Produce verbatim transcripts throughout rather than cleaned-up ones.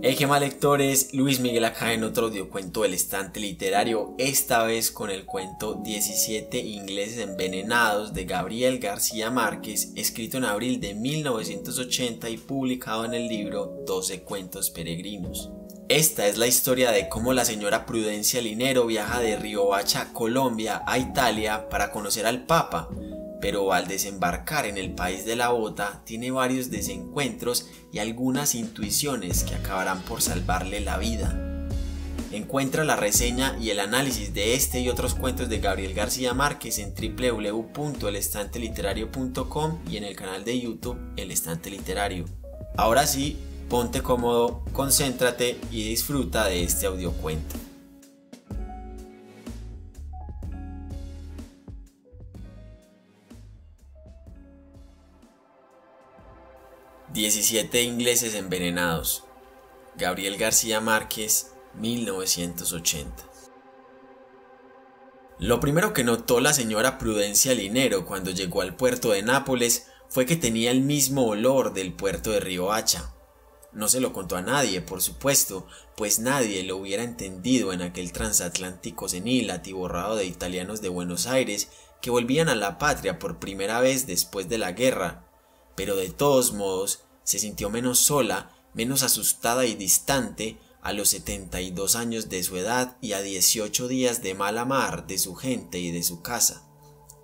Hey, qué más lectores, Luis Miguel acá en otro audiocuento del Estante Literario, esta vez con el cuento diecisiete ingleses envenenados de Gabriel García Márquez, escrito en abril de mil novecientos ochenta y publicado en el libro doce cuentos peregrinos. Esta es la historia de cómo la señora Prudencia Linero viaja de Riohacha, Colombia, a Italia para conocer al Papa, pero al desembarcar en el país de la bota tiene varios desencuentros y algunas intuiciones que acabarán por salvarle la vida. Encuentra la reseña y el análisis de este y otros cuentos de Gabriel García Márquez en w w w punto el estante literario punto com y en el canal de YouTube El Estante Literario. Ahora sí, ponte cómodo, concéntrate y disfruta de este audiocuento. diecisiete ingleses envenenados. Gabriel García Márquez, mil novecientos ochenta. Lo primero que notó la señora Prudencia Linero cuando llegó al puerto de Nápoles fue que tenía el mismo olor del puerto de Riohacha. No se lo contó a nadie, por supuesto, pues nadie lo hubiera entendido en aquel transatlántico senil atiborrado de italianos de Buenos Aires que volvían a la patria por primera vez después de la guerra. Pero de todos modos se sintió menos sola, menos asustada y distante a los setenta y dos años de su edad y a dieciocho días de mala mar de su gente y de su casa.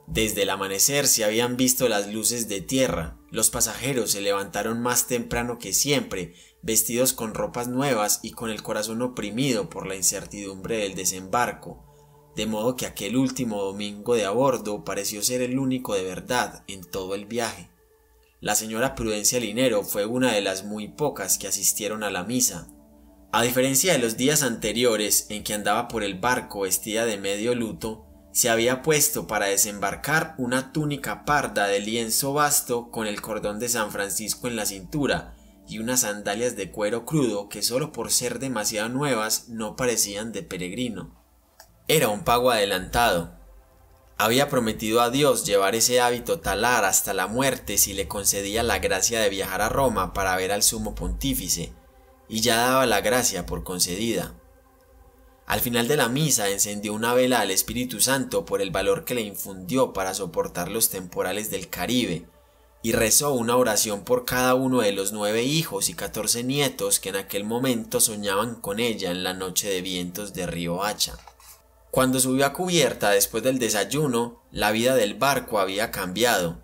Desde el amanecer se habían visto las luces de tierra, los pasajeros se levantaron más temprano que siempre, vestidos con ropas nuevas y con el corazón oprimido por la incertidumbre del desembarco, de modo que aquel último domingo de a bordo pareció ser el único de verdad en todo el viaje. La señora Prudencia Linero fue una de las muy pocas que asistieron a la misa. A diferencia de los días anteriores en que andaba por el barco vestida de medio luto, se había puesto para desembarcar una túnica parda de lienzo vasto con el cordón de San Francisco en la cintura y unas sandalias de cuero crudo que solo por ser demasiado nuevas no parecían de peregrino. Era un pago adelantado. Había prometido a Dios llevar ese hábito talar hasta la muerte si le concedía la gracia de viajar a Roma para ver al sumo pontífice, y ya daba la gracia por concedida. Al final de la misa encendió una vela al Espíritu Santo por el valor que le infundió para soportar los temporales del Caribe, y rezó una oración por cada uno de los nueve hijos y catorce nietos que en aquel momento soñaban con ella en la noche de vientos de Riohacha. Cuando subió a cubierta después del desayuno, la vida del barco había cambiado.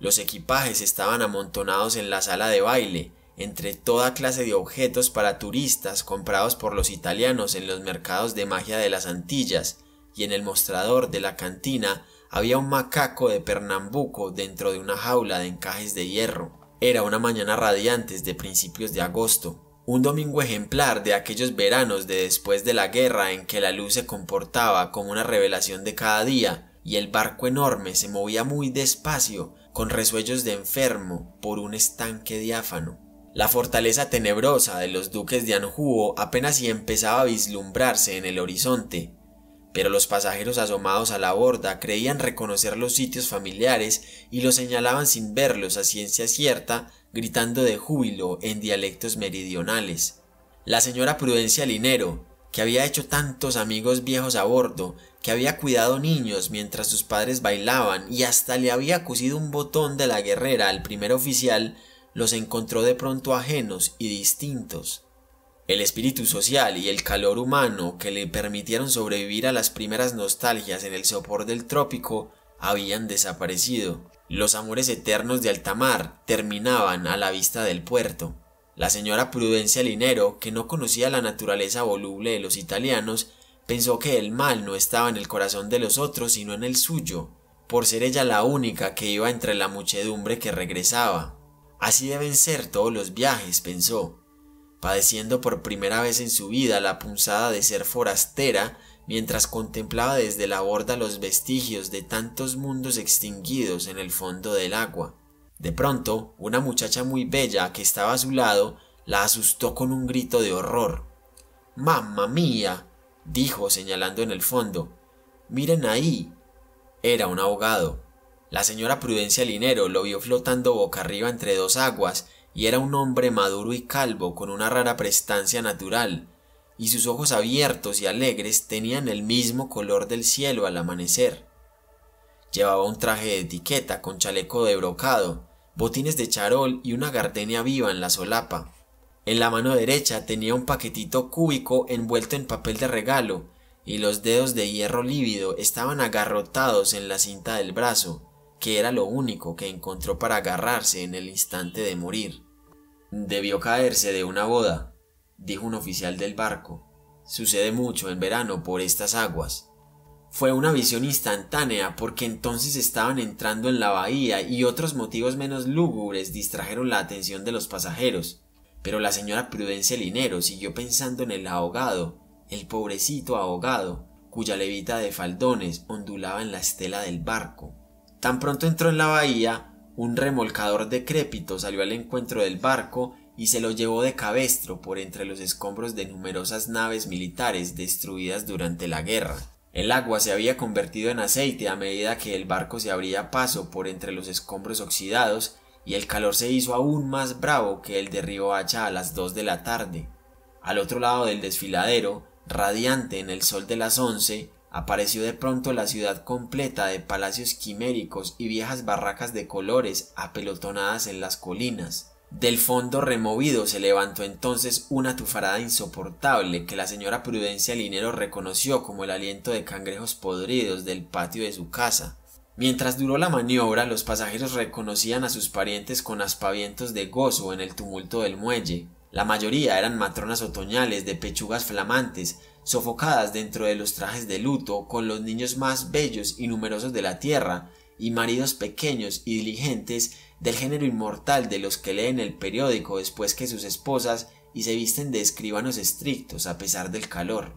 Los equipajes estaban amontonados en la sala de baile, entre toda clase de objetos para turistas comprados por los italianos en los mercados de magia de las Antillas, y en el mostrador de la cantina había un macaco de Pernambuco dentro de una jaula de encajes de hierro. Era una mañana radiante de principios de agosto. Un domingo ejemplar de aquellos veranos de después de la guerra en que la luz se comportaba como una revelación de cada día y el barco enorme se movía muy despacio, con resuellos de enfermo, por un estanque diáfano. La fortaleza tenebrosa de los duques de Anjou apenas si empezaba a vislumbrarse en el horizonte, pero los pasajeros asomados a la borda creían reconocer los sitios familiares y los señalaban sin verlos a ciencia cierta, gritando de júbilo en dialectos meridionales. La señora Prudencia Linero, que había hecho tantos amigos viejos a bordo, que había cuidado niños mientras sus padres bailaban y hasta le había cosido un botón de la guerrera al primer oficial, los encontró de pronto ajenos y distintos. El espíritu social y el calor humano que le permitieron sobrevivir a las primeras nostalgias en el sopor del trópico habían desaparecido. Los amores eternos de alta mar terminaban a la vista del puerto. La señora Prudencia Linero, que no conocía la naturaleza voluble de los italianos, pensó que el mal no estaba en el corazón de los otros sino en el suyo, por ser ella la única que iba entre la muchedumbre que regresaba. Así deben ser todos los viajes, pensó, padeciendo por primera vez en su vida la punzada de ser forastera, mientras contemplaba desde la borda los vestigios de tantos mundos extinguidos en el fondo del agua. De pronto, una muchacha muy bella que estaba a su lado la asustó con un grito de horror. «¡Mamma mía!», dijo señalando en el fondo. «Miren ahí». Era un ahogado. La señora Prudencia Linero lo vio flotando boca arriba entre dos aguas y era un hombre maduro y calvo con una rara prestancia natural, y sus ojos abiertos y alegres tenían el mismo color del cielo al amanecer. Llevaba un traje de etiqueta con chaleco de brocado, botines de charol y una gardenia viva en la solapa. En la mano derecha tenía un paquetito cúbico envuelto en papel de regalo, y los dedos de hierro lívido estaban agarrotados en la cinta del brazo, que era lo único que encontró para agarrarse en el instante de morir. «Debió caerse de una boda», dijo un oficial del barco. «Sucede mucho en verano por estas aguas». Fue una visión instantánea, porque entonces estaban entrando en la bahía y otros motivos menos lúgubres distrajeron la atención de los pasajeros. Pero la señora Prudencia Linero siguió pensando en el ahogado, el pobrecito ahogado, cuya levita de faldones ondulaba en la estela del barco. Tan pronto entró en la bahía, un remolcador decrépito salió al encuentro del barco y se lo llevó de cabestro por entre los escombros de numerosas naves militares destruidas durante la guerra. El agua se había convertido en aceite a medida que el barco se abría paso por entre los escombros oxidados, y el calor se hizo aún más bravo que el de Riohacha a las dos de la tarde. Al otro lado del desfiladero, radiante en el sol de las once, apareció de pronto la ciudad completa de palacios quiméricos y viejas barracas de colores apelotonadas en las colinas. Del fondo removido se levantó entonces una tufarada insoportable que la señora Prudencia Linero reconoció como el aliento de cangrejos podridos del patio de su casa. Mientras duró la maniobra, los pasajeros reconocían a sus parientes con aspavientos de gozo en el tumulto del muelle. La mayoría eran matronas otoñales de pechugas flamantes, sofocadas dentro de los trajes de luto, con los niños más bellos y numerosos de la tierra, y maridos pequeños y diligentes del género inmortal de los que leen el periódico después que sus esposas y se visten de escribanos estrictos a pesar del calor.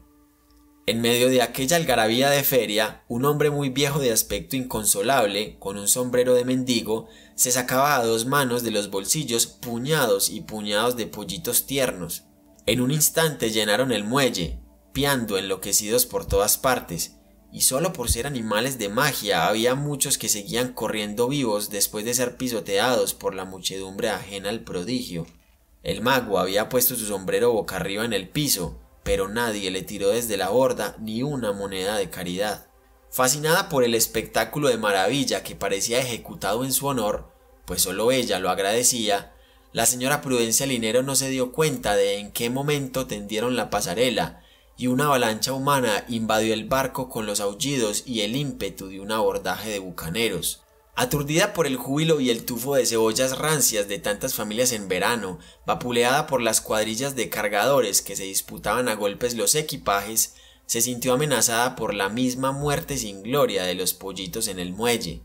En medio de aquella algarabía de feria, un hombre muy viejo de aspecto inconsolable, con un sombrero de mendigo, se sacaba a dos manos de los bolsillos puñados y puñados de pollitos tiernos. En un instante llenaron el muelle, piando enloquecidos por todas partes, y solo por ser animales de magia había muchos que seguían corriendo vivos después de ser pisoteados por la muchedumbre ajena al prodigio. El mago había puesto su sombrero boca arriba en el piso, pero nadie le tiró desde la borda ni una moneda de caridad. Fascinada por el espectáculo de maravilla que parecía ejecutado en su honor, pues solo ella lo agradecía, la señora Prudencia Linero no se dio cuenta de en qué momento tendieron la pasarela, y una avalancha humana invadió el barco con los aullidos y el ímpetu de un abordaje de bucaneros. Aturdida por el júbilo y el tufo de cebollas rancias de tantas familias en verano, vapuleada por las cuadrillas de cargadores que se disputaban a golpes los equipajes, se sintió amenazada por la misma muerte sin gloria de los pollitos en el muelle.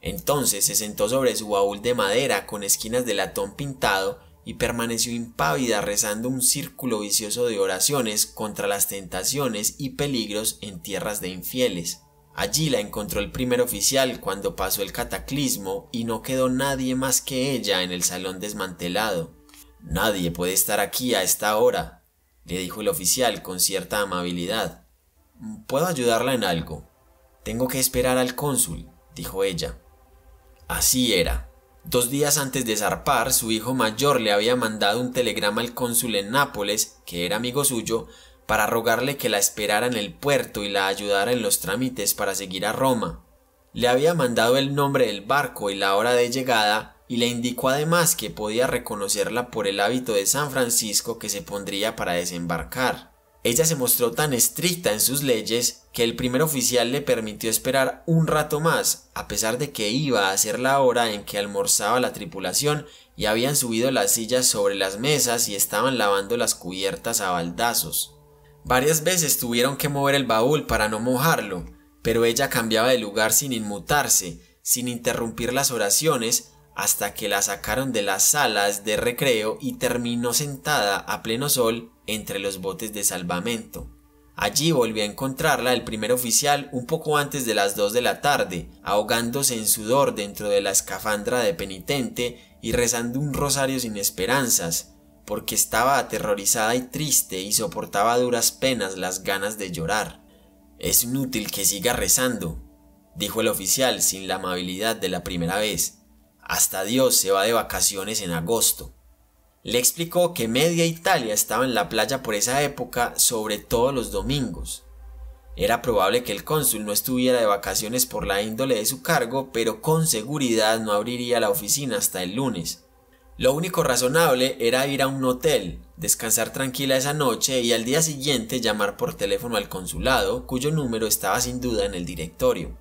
Entonces se sentó sobre su baúl de madera con esquinas de latón pintado y permaneció impávida rezando un círculo vicioso de oraciones contra las tentaciones y peligros en tierras de infieles. Allí la encontró el primer oficial cuando pasó el cataclismo y no quedó nadie más que ella en el salón desmantelado. «Nadie puede estar aquí a esta hora», le dijo el oficial con cierta amabilidad. «¿Puedo ayudarla en algo?» «Tengo que esperar al cónsul», dijo ella. Así era. Dos días antes de zarpar, su hijo mayor le había mandado un telegrama al cónsul en Nápoles, que era amigo suyo, para rogarle que la esperara en el puerto y la ayudara en los trámites para seguir a Roma. Le había mandado el nombre del barco y la hora de llegada, y le indicó además que podía reconocerla por el hábito de San Francisco que se pondría para desembarcar. Ella se mostró tan estricta en sus leyes que el primer oficial le permitió esperar un rato más, a pesar de que iba a ser la hora en que almorzaba la tripulación y habían subido las sillas sobre las mesas y estaban lavando las cubiertas a baldazos. Varias veces tuvieron que mover el baúl para no mojarlo, pero ella cambiaba de lugar sin inmutarse, sin interrumpir las oraciones, hasta que la sacaron de las salas de recreo y terminó sentada a pleno sol entre los botes de salvamento. Allí volvió a encontrarla el primer oficial un poco antes de las dos de la tarde, ahogándose en sudor dentro de la escafandra de penitente y rezando un rosario sin esperanzas, porque estaba aterrorizada y triste y soportaba a duras penas las ganas de llorar. «Es inútil que siga rezando», dijo el oficial sin la amabilidad de la primera vez. «Hasta Dios se va de vacaciones en agosto». Le explicó que media Italia estaba en la playa por esa época, sobre todo los domingos. Era probable que el cónsul no estuviera de vacaciones por la índole de su cargo, pero con seguridad no abriría la oficina hasta el lunes. Lo único razonable era ir a un hotel, descansar tranquila esa noche y al día siguiente llamar por teléfono al consulado, cuyo número estaba sin duda en el directorio.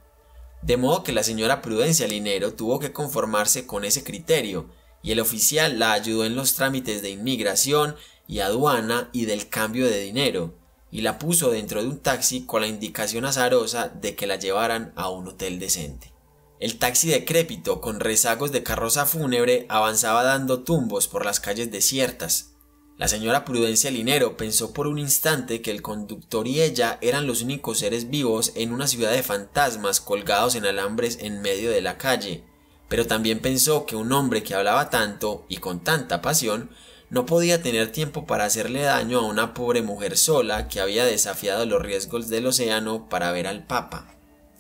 De modo que la señora Prudencia Linero tuvo que conformarse con ese criterio, y el oficial la ayudó en los trámites de inmigración y aduana y del cambio de dinero, y la puso dentro de un taxi con la indicación azarosa de que la llevaran a un hotel decente. El taxi decrépito con rezagos de carroza fúnebre avanzaba dando tumbos por las calles desiertas. La señora Prudencia Linero pensó por un instante que el conductor y ella eran los únicos seres vivos en una ciudad de fantasmas colgados en alambres en medio de la calle, pero también pensó que un hombre que hablaba tanto y con tanta pasión no podía tener tiempo para hacerle daño a una pobre mujer sola que había desafiado los riesgos del océano para ver al Papa.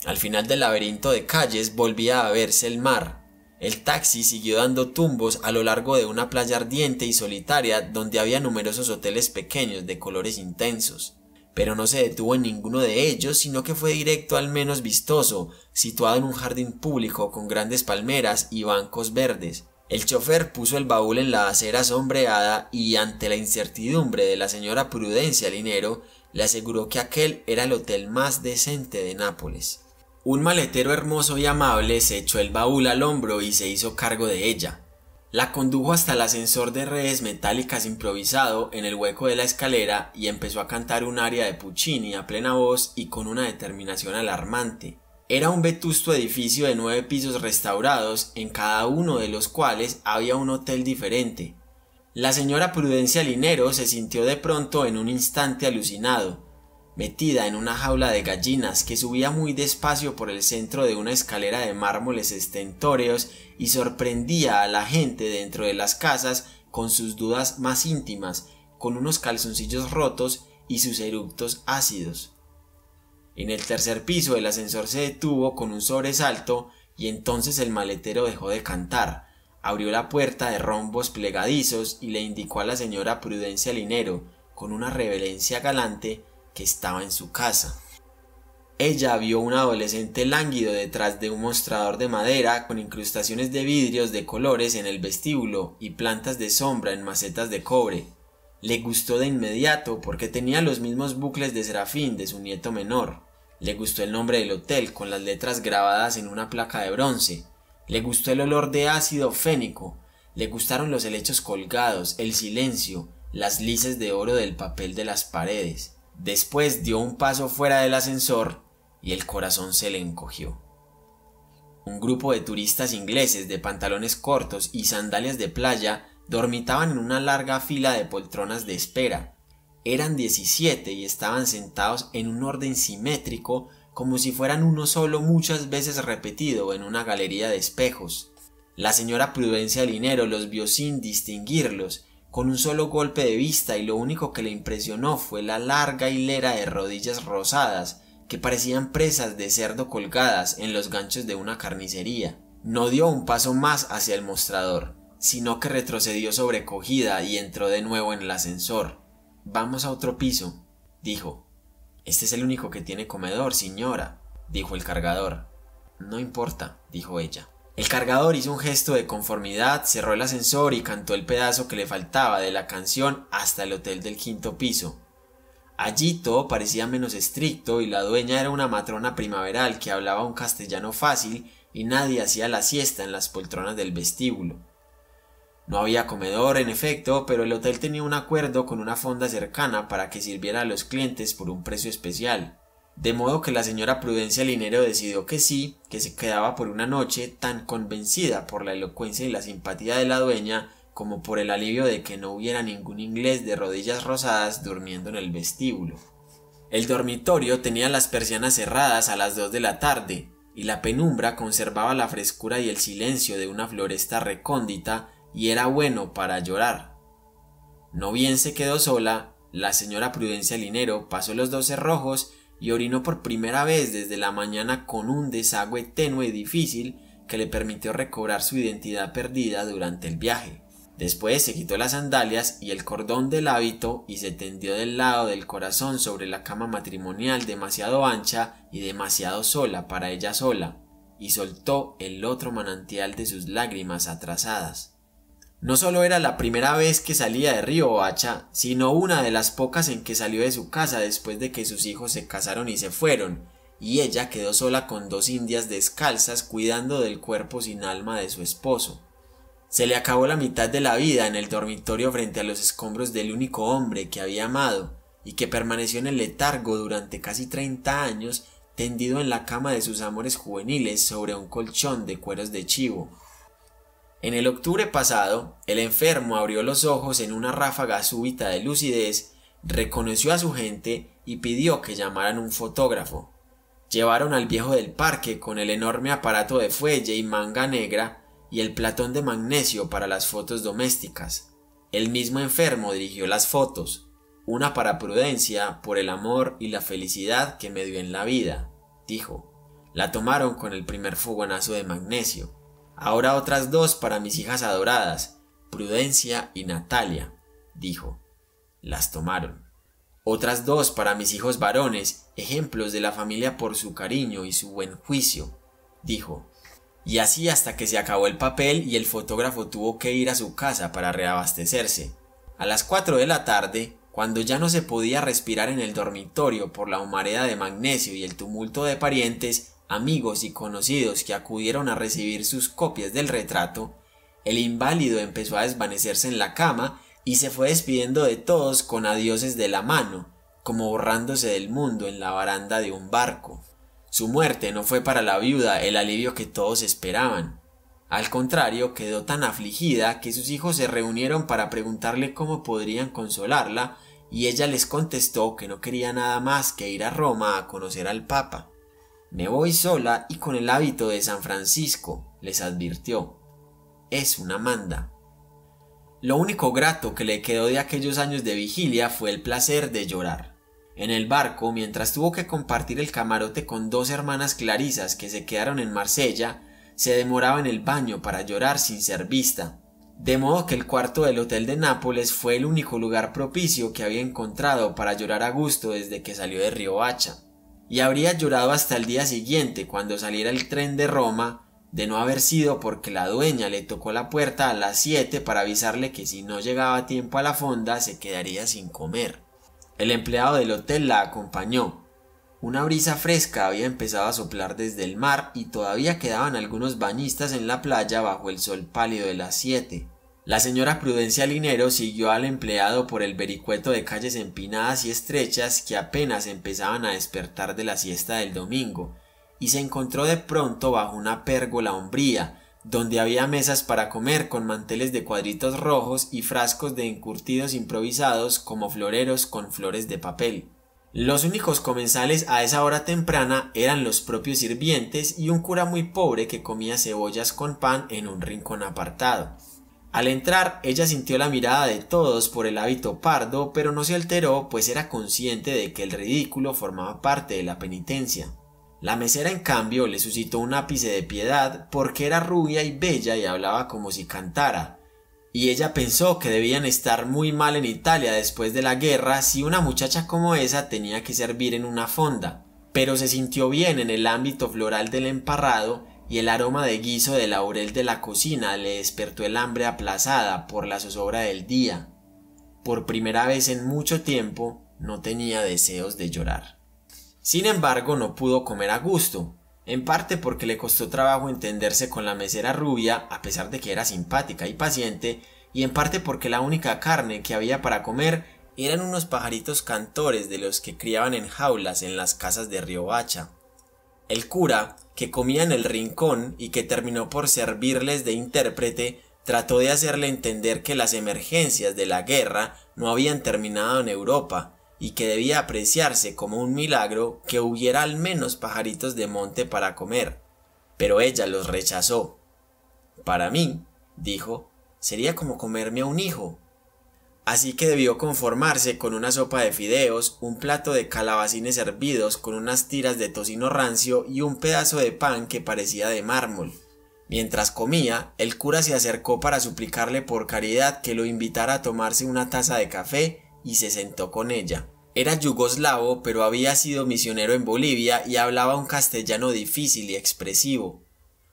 Al final del laberinto de calles volvía a verse el mar. El taxi siguió dando tumbos a lo largo de una playa ardiente y solitaria donde había numerosos hoteles pequeños de colores intensos. Pero no se detuvo en ninguno de ellos, sino que fue directo al menos vistoso, situado en un jardín público con grandes palmeras y bancos verdes. El chofer puso el baúl en la acera sombreada y, ante la incertidumbre de la señora Prudencia Linero, le aseguró que aquel era el hotel más decente de Nápoles. Un maletero hermoso y amable se echó el baúl al hombro y se hizo cargo de ella. La condujo hasta el ascensor de redes metálicas improvisado en el hueco de la escalera y empezó a cantar un aria de Puccini a plena voz y con una determinación alarmante. Era un vetusto edificio de nueve pisos restaurados, en cada uno de los cuales había un hotel diferente. La señora Prudencia Linero se sintió de pronto en un instante alucinado, metida en una jaula de gallinas que subía muy despacio por el centro de una escalera de mármoles estentóreos y sorprendía a la gente dentro de las casas con sus dudas más íntimas, con unos calzoncillos rotos y sus eructos ácidos. En el tercer piso el ascensor se detuvo con un sobresalto y entonces el maletero dejó de cantar, abrió la puerta de rombos plegadizos y le indicó a la señora Prudencia Linero, con una reverencia galante, que estaba en su casa. Ella vio un adolescente lánguido detrás de un mostrador de madera con incrustaciones de vidrios de colores en el vestíbulo y plantas de sombra en macetas de cobre. Le gustó de inmediato porque tenía los mismos bucles de serafín de su nieto menor. Le gustó el nombre del hotel con las letras grabadas en una placa de bronce. Le gustó el olor de ácido fénico. Le gustaron los helechos colgados, el silencio, las lices de oro del papel de las paredes. Después dio un paso fuera del ascensor y el corazón se le encogió. Un grupo de turistas ingleses de pantalones cortos y sandalias de playa dormitaban en una larga fila de poltronas de espera. Eran diecisiete y estaban sentados en un orden simétrico como si fueran uno solo, muchas veces repetido en una galería de espejos. La señora Prudencia Linero los vio sin distinguirlos, con un solo golpe de vista, y lo único que le impresionó fue la larga hilera de rodillas rosadas que parecían presas de cerdo colgadas en los ganchos de una carnicería. No dio un paso más hacia el mostrador, sino que retrocedió sobrecogida y entró de nuevo en el ascensor. «Vamos a otro piso», dijo. «Este es el único que tiene comedor, señora», dijo el cargador. «No importa», dijo ella. El cargador hizo un gesto de conformidad, cerró el ascensor y cantó el pedazo que le faltaba de la canción hasta el hotel del quinto piso. Allí todo parecía menos estricto y la dueña era una matrona primaveral que hablaba un castellano fácil y nadie hacía la siesta en las poltronas del vestíbulo. No había comedor, en efecto, pero el hotel tenía un acuerdo con una fonda cercana para que sirviera a los clientes por un precio especial. De modo que la señora Prudencia Linero decidió que sí, que se quedaba por una noche, tan convencida por la elocuencia y la simpatía de la dueña como por el alivio de que no hubiera ningún inglés de rodillas rosadas durmiendo en el vestíbulo. El dormitorio tenía las persianas cerradas a las dos de la tarde, y la penumbra conservaba la frescura y el silencio de una floresta recóndita, y era bueno para llorar. No bien se quedó sola, la señora Prudencia Linero pasó los dos cerrojos y orinó por primera vez desde la mañana con un desagüe tenue y difícil que le permitió recobrar su identidad perdida durante el viaje. Después se quitó las sandalias y el cordón del hábito y se tendió del lado del corazón sobre la cama matrimonial demasiado ancha y demasiado sola para ella sola, y soltó el otro manantial de sus lágrimas atrasadas. No solo era la primera vez que salía de Riohacha, sino una de las pocas en que salió de su casa después de que sus hijos se casaron y se fueron, y ella quedó sola con dos indias descalzas cuidando del cuerpo sin alma de su esposo. Se le acabó la mitad de la vida en el dormitorio frente a los escombros del único hombre que había amado y que permaneció en el letargo durante casi treinta años, tendido en la cama de sus amores juveniles sobre un colchón de cueros de chivo. En el octubre pasado, el enfermo abrió los ojos en una ráfaga súbita de lucidez, reconoció a su gente y pidió que llamaran un fotógrafo. Llevaron al viejo del parque con el enorme aparato de fuelle y manga negra, y el platón de magnesio para las fotos domésticas. El mismo enfermo dirigió las fotos, una para Prudencia por el amor y la felicidad que me dio en la vida, dijo. La tomaron con el primer fogonazo de magnesio. Ahora otras dos para mis hijas adoradas, Prudencia y Natalia, dijo. Las tomaron. Otras dos para mis hijos varones, ejemplos de la familia por su cariño y su buen juicio, dijo. Y así hasta que se acabó el papel y el fotógrafo tuvo que ir a su casa para reabastecerse. A las cuatro de la tarde, cuando ya no se podía respirar en el dormitorio por la humareda de magnesio y el tumulto de parientes, amigos y conocidos que acudieron a recibir sus copias del retrato, el inválido empezó a desvanecerse en la cama y se fue despidiendo de todos con adioses de la mano, como borrándose del mundo en la baranda de un barco. Su muerte no fue para la viuda el alivio que todos esperaban. Al contrario, quedó tan afligida que sus hijos se reunieron para preguntarle cómo podrían consolarla, y ella les contestó que no quería nada más que ir a Roma a conocer al Papa. «Me voy sola y con el hábito de San Francisco», les advirtió. «Es una manda». Lo único grato que le quedó de aquellos años de vigilia fue el placer de llorar. En el barco, mientras tuvo que compartir el camarote con dos hermanas clarisas que se quedaron en Marsella, se demoraba en el baño para llorar sin ser vista, de modo que el cuarto del hotel de Nápoles fue el único lugar propicio que había encontrado para llorar a gusto desde que salió de Riohacha, y habría llorado hasta el día siguiente cuando saliera el tren de Roma, de no haber sido porque la dueña le tocó la puerta a las siete para avisarle que si no llegaba a tiempo a la fonda se quedaría sin comer. El empleado del hotel la acompañó. Una brisa fresca había empezado a soplar desde el mar y todavía quedaban algunos bañistas en la playa bajo el sol pálido de las siete. La señora Prudencia Linero siguió al empleado por el vericueto de calles empinadas y estrechas que apenas empezaban a despertar de la siesta del domingo, y se encontró de pronto bajo una pérgola umbría, donde había mesas para comer con manteles de cuadritos rojos y frascos de encurtidos improvisados como floreros con flores de papel. Los únicos comensales a esa hora temprana eran los propios sirvientes y un cura muy pobre que comía cebollas con pan en un rincón apartado. Al entrar, ella sintió la mirada de todos por el hábito pardo, pero no se alteró, pues era consciente de que el ridículo formaba parte de la penitencia. La mesera, en cambio, le suscitó un ápice de piedad porque era rubia y bella y hablaba como si cantara, y ella pensó que debían estar muy mal en Italia después de la guerra si una muchacha como esa tenía que servir en una fonda, pero se sintió bien en el ámbito floral del emparrado y el aroma de guiso de laurel de la cocina le despertó el hambre aplazada por la zozobra del día. Por primera vez en mucho tiempo no tenía deseos de llorar. Sin embargo, no pudo comer a gusto, en parte porque le costó trabajo entenderse con la mesera rubia, a pesar de que era simpática y paciente, y en parte porque la única carne que había para comer eran unos pajaritos cantores de los que criaban en jaulas en las casas de Riohacha. El cura, que comía en el rincón y que terminó por servirles de intérprete, trató de hacerle entender que las emergencias de la guerra no habían terminado en Europa, y que debía apreciarse como un milagro que hubiera al menos pajaritos de monte para comer, pero ella los rechazó. Para mí, dijo, sería como comerme a un hijo. Así que debió conformarse con una sopa de fideos, un plato de calabacines hervidos con unas tiras de tocino rancio y un pedazo de pan que parecía de mármol. Mientras comía, el cura se acercó para suplicarle por caridad que lo invitara a tomarse una taza de café y se sentó con ella. Era yugoslavo, pero había sido misionero en Bolivia y hablaba un castellano difícil y expresivo.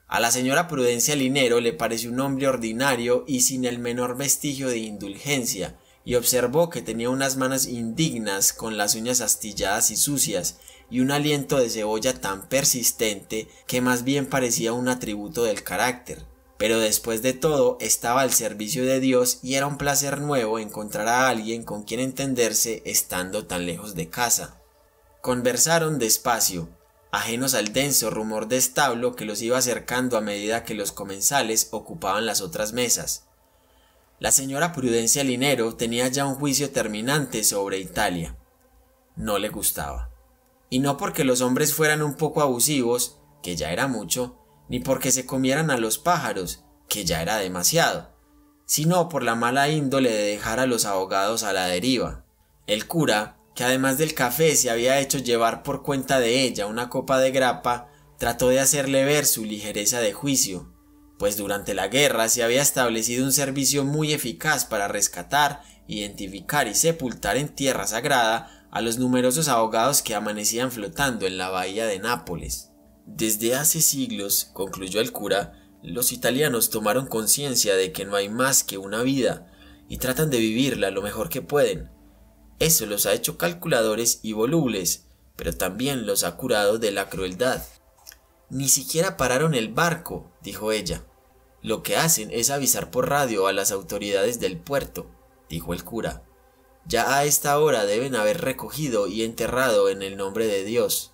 A la señora Prudencia Linero le pareció un hombre ordinario y sin el menor vestigio de indulgencia, y observó que tenía unas manos indignas con las uñas astilladas y sucias, y un aliento de cebolla tan persistente que más bien parecía un atributo del carácter. Pero después de todo estaba al servicio de Dios y era un placer nuevo encontrar a alguien con quien entenderse estando tan lejos de casa. Conversaron despacio, ajenos al denso rumor de establo que los iba acercando a medida que los comensales ocupaban las otras mesas. La señora Prudencia Linero tenía ya un juicio terminante sobre Italia. No le gustaba. Y no porque los hombres fueran un poco abusivos, que ya era mucho, ni porque se comieran a los pájaros, que ya era demasiado, sino por la mala índole de dejar a los ahogados a la deriva. El cura, que además del café se había hecho llevar por cuenta de ella una copa de grapa, trató de hacerle ver su ligereza de juicio, pues durante la guerra se había establecido un servicio muy eficaz para rescatar, identificar y sepultar en tierra sagrada a los numerosos ahogados que amanecían flotando en la bahía de Nápoles. Desde hace siglos, concluyó el cura, los italianos tomaron conciencia de que no hay más que una vida y tratan de vivirla lo mejor que pueden. Eso los ha hecho calculadores y volubles, pero también los ha curado de la crueldad. Ni siquiera pararon el barco, dijo ella. Lo que hacen es avisar por radio a las autoridades del puerto, dijo el cura. Ya a esta hora deben haber recogido y enterrado en el nombre de Dios.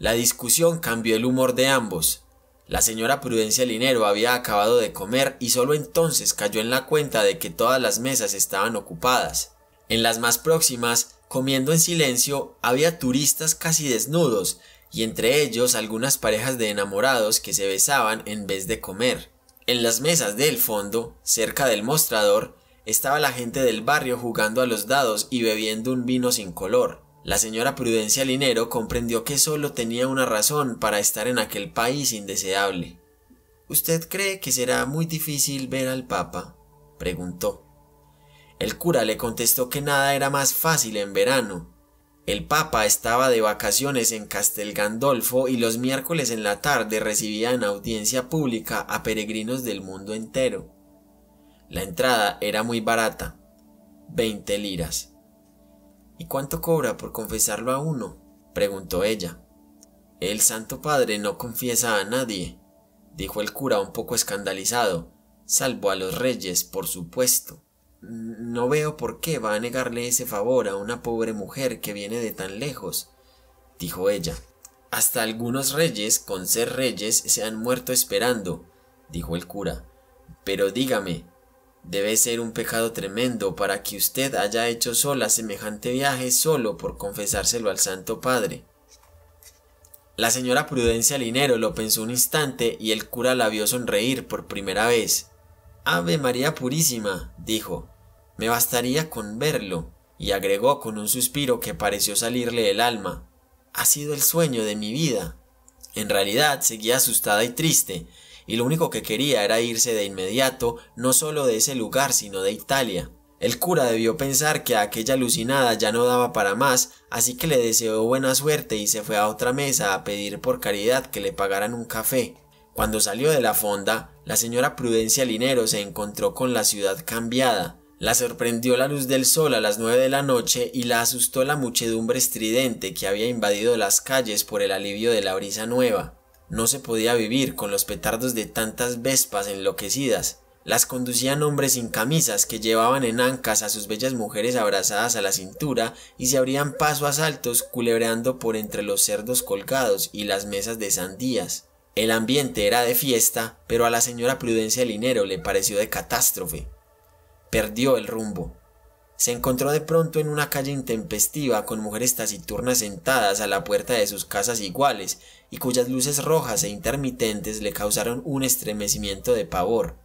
La discusión cambió el humor de ambos. La señora Prudencia Linero había acabado de comer y solo entonces cayó en la cuenta de que todas las mesas estaban ocupadas. En las más próximas, comiendo en silencio, había turistas casi desnudos y entre ellos algunas parejas de enamorados que se besaban en vez de comer. En las mesas del fondo, cerca del mostrador, estaba la gente del barrio jugando a los dados y bebiendo un vino sin color. La señora Prudencia Linero comprendió que solo tenía una razón para estar en aquel país indeseable. —¿Usted cree que será muy difícil ver al Papa? —preguntó. El cura le contestó que nada era más fácil en verano. El Papa estaba de vacaciones en Castel Gandolfo y los miércoles en la tarde recibía en audiencia pública a peregrinos del mundo entero. La entrada era muy barata, veinte liras. —¿Y cuánto cobra por confesarlo a uno? —preguntó ella. —El Santo Padre no confiesa a nadie —dijo el cura un poco escandalizado—, salvo a los reyes, por supuesto. No veo por qué va a negarle ese favor a una pobre mujer que viene de tan lejos —dijo ella. —Hasta algunos reyes, con ser reyes, se han muerto esperando —dijo el cura—, pero dígame, debe ser un pecado tremendo para que usted haya hecho sola semejante viaje solo por confesárselo al Santo Padre. La señora Prudencia Linero lo pensó un instante y el cura la vio sonreír por primera vez. —¡Ave María Purísima! —dijo—. Me bastaría con verlo. Y agregó con un suspiro que pareció salirle del alma. —Ha sido el sueño de mi vida. En realidad seguía asustada y triste, y lo único que quería era irse de inmediato, no solo de ese lugar sino de Italia. El cura debió pensar que aquella alucinada ya no daba para más, así que le deseó buena suerte y se fue a otra mesa a pedir por caridad que le pagaran un café. Cuando salió de la fonda, la señora Prudencia Linero se encontró con la ciudad cambiada. La sorprendió la luz del sol a las nueve de la noche y la asustó la muchedumbre estridente que había invadido las calles por el alivio de la brisa nueva. No se podía vivir con los petardos de tantas vespas enloquecidas. Las conducían hombres sin camisas que llevaban en ancas a sus bellas mujeres abrazadas a la cintura y se abrían paso a saltos culebreando por entre los cerdos colgados y las mesas de sandías. El ambiente era de fiesta, pero a la señora Prudencia Linero le pareció de catástrofe. Perdió el rumbo. Se encontró de pronto en una calle intempestiva con mujeres taciturnas sentadas a la puerta de sus casas iguales y cuyas luces rojas e intermitentes le causaron un estremecimiento de pavor.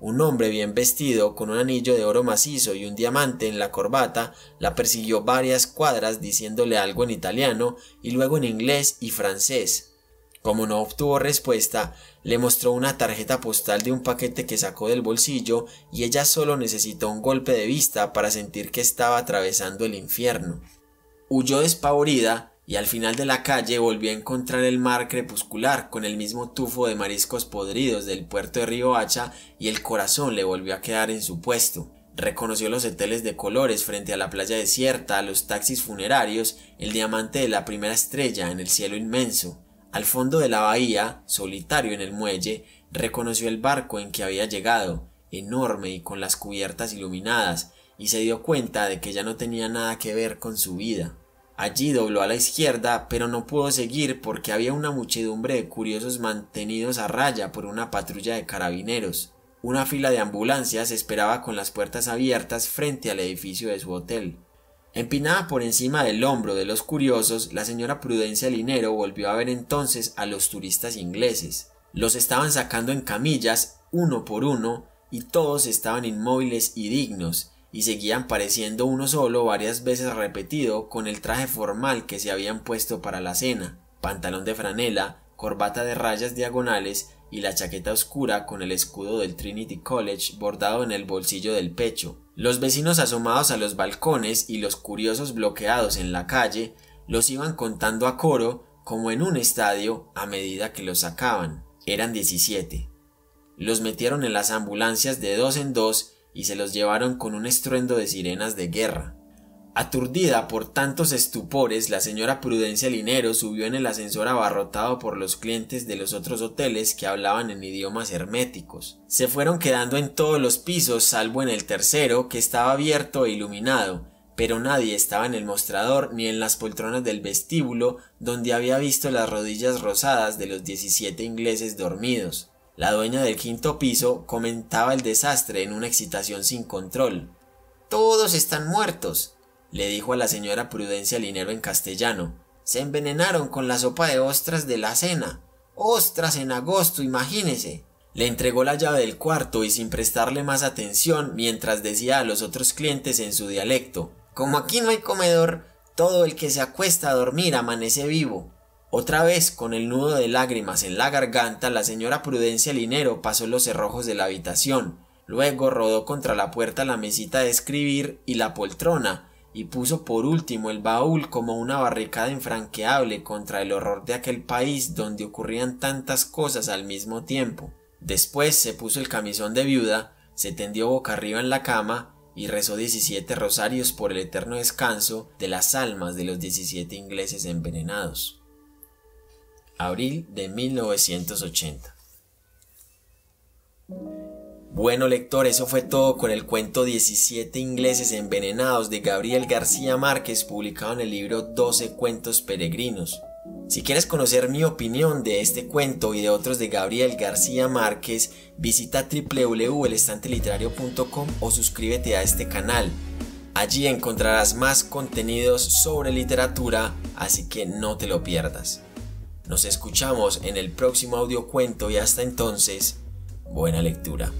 Un hombre bien vestido, con un anillo de oro macizo y un diamante en la corbata, la persiguió varias cuadras diciéndole algo en italiano y luego en inglés y francés. Como no obtuvo respuesta, le mostró una tarjeta postal de un paquete que sacó del bolsillo y ella solo necesitó un golpe de vista para sentir que estaba atravesando el infierno. Huyó despavorida y al final de la calle volvió a encontrar el mar crepuscular con el mismo tufo de mariscos podridos del puerto de Riohacha y el corazón le volvió a quedar en su puesto. Reconoció los hoteles de colores frente a la playa desierta, los taxis funerarios, el diamante de la primera estrella en el cielo inmenso. Al fondo de la bahía, solitario en el muelle, reconoció el barco en que había llegado, enorme y con las cubiertas iluminadas, y se dio cuenta de que ya no tenía nada que ver con su vida. Allí dobló a la izquierda, pero no pudo seguir porque había una muchedumbre de curiosos mantenidos a raya por una patrulla de carabineros. Una fila de ambulancias esperaba con las puertas abiertas frente al edificio de su hotel. Empinada por encima del hombro de los curiosos, la señora Prudencia Linero volvió a ver entonces a los turistas ingleses. Los estaban sacando en camillas, uno por uno, y todos estaban inmóviles y dignos, y seguían pareciendo uno solo, varias veces repetido, con el traje formal que se habían puesto para la cena: pantalón de franela, corbata de rayas diagonales y la chaqueta oscura con el escudo del Trinity College bordado en el bolsillo del pecho. Los vecinos asomados a los balcones y los curiosos bloqueados en la calle los iban contando a coro, como en un estadio, a medida que los sacaban. Eran diecisiete. Los metieron en las ambulancias de dos en dos y se los llevaron con un estruendo de sirenas de guerra. Aturdida por tantos estupores, la señora Prudencia Linero subió en el ascensor abarrotado por los clientes de los otros hoteles que hablaban en idiomas herméticos. Se fueron quedando en todos los pisos, salvo en el tercero, que estaba abierto e iluminado, pero nadie estaba en el mostrador ni en las poltronas del vestíbulo, donde había visto las rodillas rosadas de los diecisiete ingleses dormidos. La dueña del quinto piso comentaba el desastre en una excitación sin control. «Todos están muertos», le dijo a la señora Prudencia Linero en castellano. «Se envenenaron con la sopa de ostras de la cena. Ostras en agosto, imagínese». Le entregó la llave del cuarto y, sin prestarle más atención, mientras decía a los otros clientes en su dialecto: «Como aquí no hay comedor, todo el que se acuesta a dormir amanece vivo». Otra vez, con el nudo de lágrimas en la garganta, la señora Prudencia Linero pasó los cerrojos de la habitación. Luego rodó contra la puerta la mesita de escribir y la poltrona, y puso por último el baúl como una barricada infranqueable contra el horror de aquel país donde ocurrían tantas cosas al mismo tiempo. Después se puso el camisón de viuda, se tendió boca arriba en la cama y rezó diecisiete rosarios por el eterno descanso de las almas de los diecisiete ingleses envenenados. Abril de mil novecientos ochenta. Bueno, lector, eso fue todo con el cuento diecisiete ingleses envenenados de Gabriel García Márquez, publicado en el libro doce cuentos peregrinos. Si quieres conocer mi opinión de este cuento y de otros de Gabriel García Márquez, visita w w w punto el estante literario punto com o suscríbete a este canal. Allí encontrarás más contenidos sobre literatura, así que no te lo pierdas. Nos escuchamos en el próximo audiocuento y hasta entonces, buena lectura.